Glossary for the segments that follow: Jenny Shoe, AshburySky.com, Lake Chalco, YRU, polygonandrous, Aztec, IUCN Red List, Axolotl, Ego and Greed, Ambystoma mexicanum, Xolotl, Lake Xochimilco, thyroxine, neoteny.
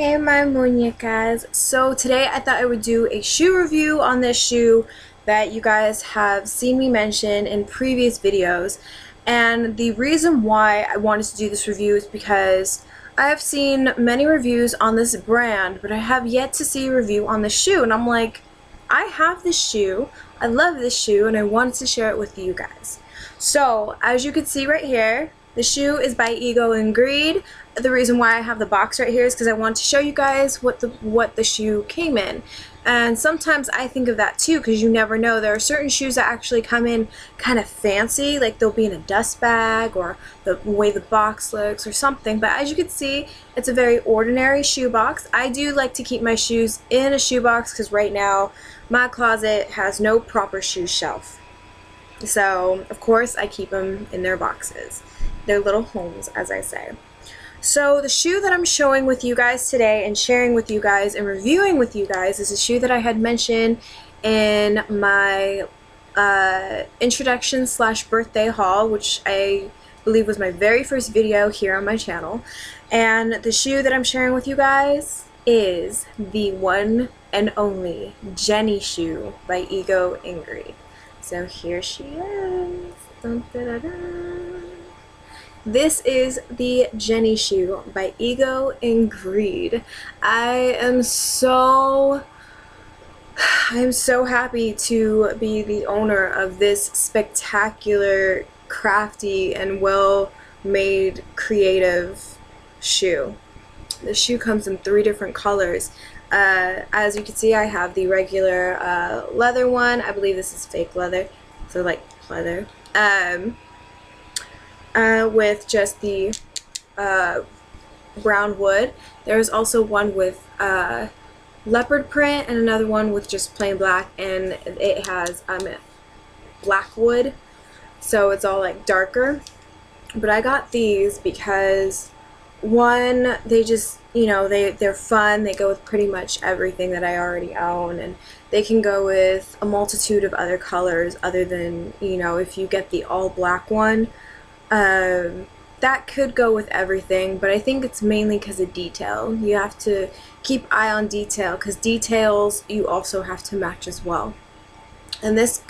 Hey my muñecas, so today I thought I would do a shoe review on this shoe that you guys have seen me mention in previous videos, and the reason why I wanted to do this review is because I have seen many reviews on this brand, but I have yet to see a review on this shoe, and I'm like, I have this shoe, I love this shoe, and I wanted to share it with you guys. So as you can see right here, the shoe is by Ego and Greed. The reason why I have the box right here is because I want to show you guys what the shoe came in. And sometimes I think of that too, because you never know. There are certain shoes that actually come in kind of fancy, like they'll be in a dust bag or the way the box looks or something. But as you can see, it's a very ordinary shoe box. I do like to keep my shoes in a shoe box because right now my closet has no proper shoe shelf. So of course I keep them in their boxes, their little homes, as I say. So the shoe that I'm showing with you guys today and sharing with you guys and reviewing with you guys is a shoe that I had mentioned in my introduction / birthday haul, which I believe was my very first video here on my channel. And the shoe that I'm sharing with you guys is the one and only Jenny Shoe by Ego and Greed. So here she is. Dun, da, da, da. This is the Jenny Shoe by Ego and Greed. I am so happy to be the owner of this spectacular, crafty, and well-made creative shoe. The shoe comes in 3 different colors. As you can see, I have the regular leather one. I believe this is fake leather, so like leather. With just the brown wood. There's also one with leopard print and another one with just plain black, and it has black wood, so it's all like darker. But I got these because one, they just, you know, they're fun, they go with pretty much everything that I already own, and they can go with a multitude of other colors other than, you know, if you get the all black one. That could go with everything, but I think it's mainly because of detail. You have to keep eye on detail, because details you also have to match as well. And this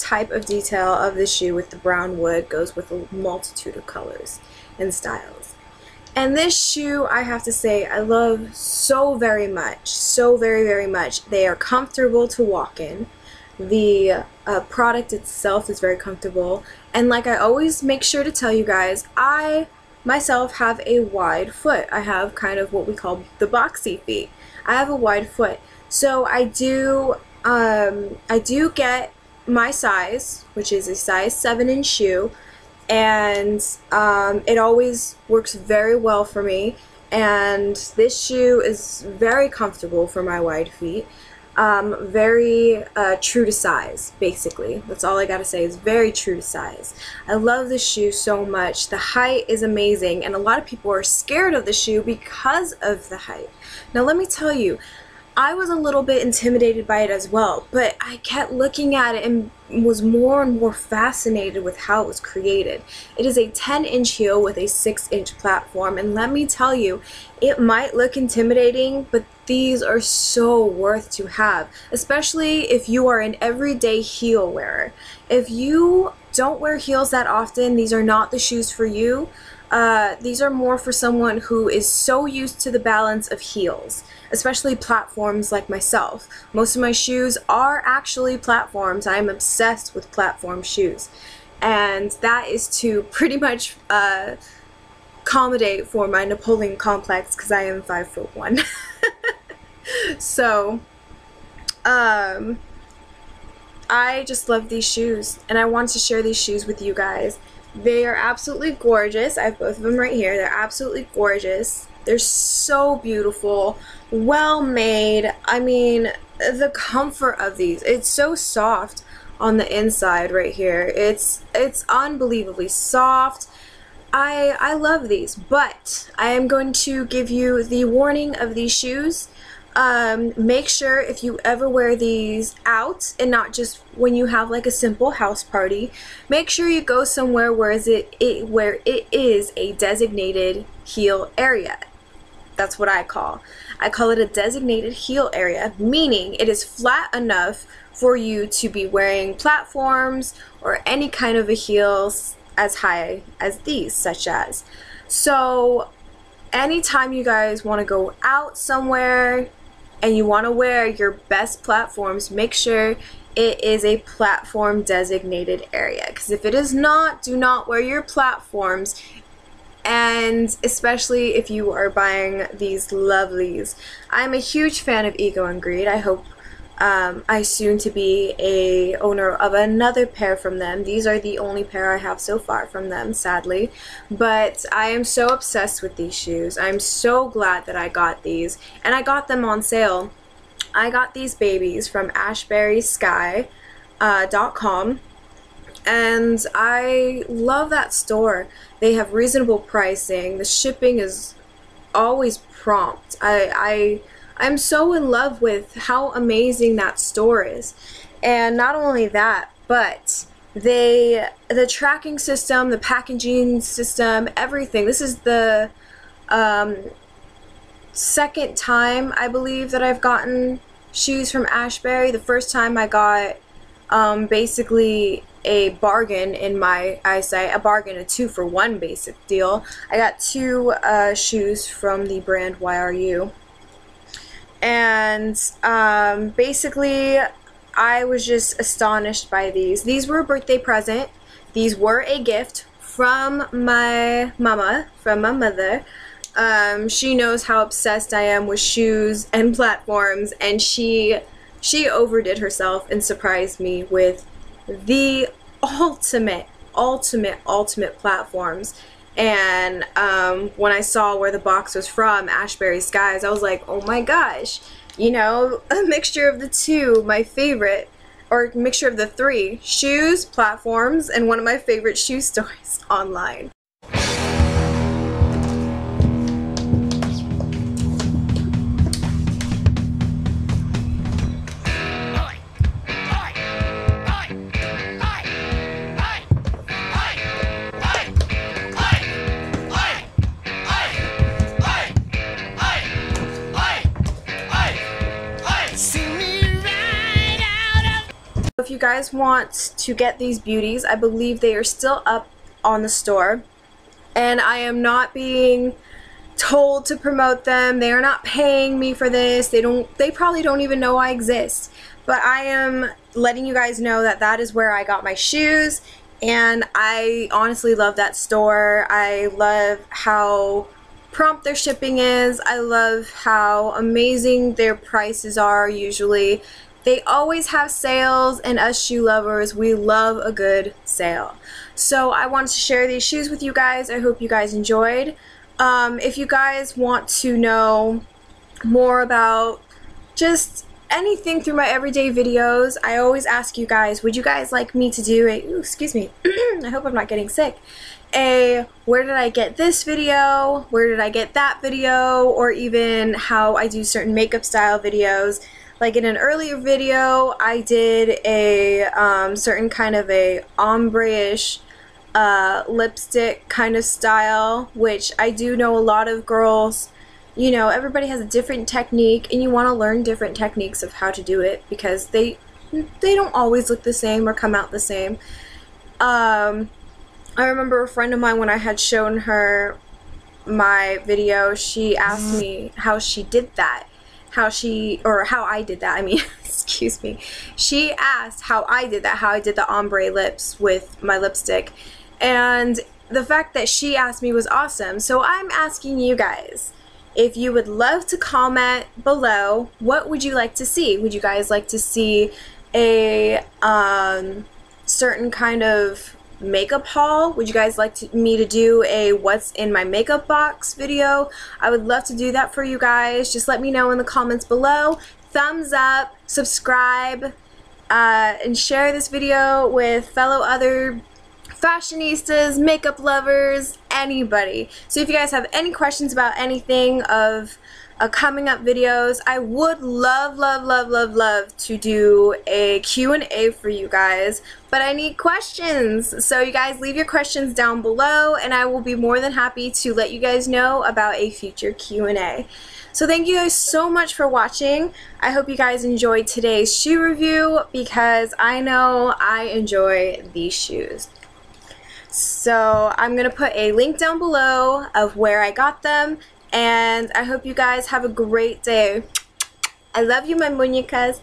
type of detail of the shoe with the brown wood goes with a multitude of colors and styles. And this shoe, I have to say, I love so very much, so very, very much. They are comfortable to walk in. The product itself is very comfortable, and like I always make sure to tell you guys, I myself have a wide foot. I have kind of what we call the boxy feet. I have a wide foot, so I do get my size, which is a size 7-inch shoe, and it always works very well for me. And this shoe is very comfortable for my wide feet. Very true to size, basically. That's all I gotta say, is very true to size. I love this shoe so much. The height is amazing, and a lot of people are scared of the shoe because of the height. Now let me tell you, I was a little bit intimidated by it as well, but I kept looking at it and was more and more fascinated with how it was created. It is a 10-inch heel with a 6-inch platform, and let me tell you, it might look intimidating, but these are so worth to have, especially if you are an everyday heel wearer. If you don't wear heels that often, these are not the shoes for you. These are more for someone who is so used to the balance of heels, especially platforms like myself. Most of my shoes are actually platforms. I'm obsessed with platform shoes, and that is to pretty much accommodate for my Napoleon complex, because I am 5'1". So, I just love these shoes, and I want to share these shoes with you guys. They are absolutely gorgeous. I have both of them right here. They're absolutely gorgeous. They're so beautiful, well made. I mean, the comfort of these, it's so soft on the inside right here. It's unbelievably soft. I love these, but I am going to give you the warning of these shoes. Make sure if you ever wear these out, and not just when you have like a simple house party, make sure you go somewhere where it is a designated heel area. That's what I call. I call it a designated heel area, meaning it is flat enough for you to be wearing platforms or any kind of a heel as high as these, such as. So anytime you guys want to go out somewhere and you want to wear your best platforms, make sure it is a platform designated area, because if it is not, do not wear your platforms. And especially if you are buying these lovelies. I'm a huge fan of Ego and Greed. I hope I soon to be a owner of another pair from them. These are the only pair I have so far from them, sadly. But I am so obsessed with these shoes. I'm so glad that I got these, and I got them on sale. I got these babies from AshburySky.com. And I love that store. They have reasonable pricing. The shipping is always prompt. I'm so in love with how amazing that store is. And not only that, but the tracking system, the packaging system, everything. This is the second time, I believe, that I've gotten shoes from Ashbury. The first time I got basically a bargain in my eyesight, a bargain, a 2-for-1 basic deal. I got two shoes from the brand YRU, and basically I was just astonished by these. These were a birthday present. These were a gift from my mama, from my mother. She knows how obsessed I am with shoes and platforms, and she overdid herself and surprised me with the ultimate platforms. And when I saw where the box was from, Ashbury Skies, I was like, oh my gosh, you know, a mixture of the two, my favorite, or mixture of the three, shoes, platforms, and one of my favorite shoe stores online. If you guys want to get these beauties, I believe they are still up on the store, and I am not being told to promote them. They are not paying me for this. They probably don't even know I exist, but I am letting you guys know that that is where I got my shoes, and I honestly love that store. I love how prompt their shipping is. I love how amazing their prices are usually. They always have sales, and us shoe lovers, we love a good sale. So I wanted to share these shoes with you guys. I hope you guys enjoyed. If you guys want to know more about just anything through my everyday videos, I always ask you guys, would you guys like me to do a, ooh, excuse me, I hope I'm not getting sick, a where did I get this video, where did I get that video, or even how I do certain makeup style videos. Like in an earlier video, I did a certain kind of a ombre-ish lipstick kind of style, which I do know a lot of girls, you know, everybody has a different technique, and you want to learn different techniques of how to do it, because they don't always look the same or come out the same. I remember a friend of mine, when I had shown her my video, she asked me how she did that. How I did that, I mean, excuse me. She asked how I did that, how I did the ombre lips with my lipstick. And the fact that she asked me was awesome. So I'm asking you guys, if you would love to comment below, what would you like to see? Would you guys like to see a certain kind of makeup haul? Would you guys like me to do a what's in my makeup box video? I would love to do that for you guys. Just let me know in the comments below. Thumbs up, subscribe, and share this video with fellow other fashionistas, makeup lovers, anybody. So if you guys have any questions about anything of coming up videos. I would love to do a Q&A for you guys, but I need questions. So you guys leave your questions down below and I will be more than happy to let you guys know about a future Q&A. So thank you guys so much for watching. I hope you guys enjoyed today's shoe review because I know I enjoy these shoes. So I'm gonna put a link down below of where I got them, and I hope you guys have a great day. I love you, my muñecas.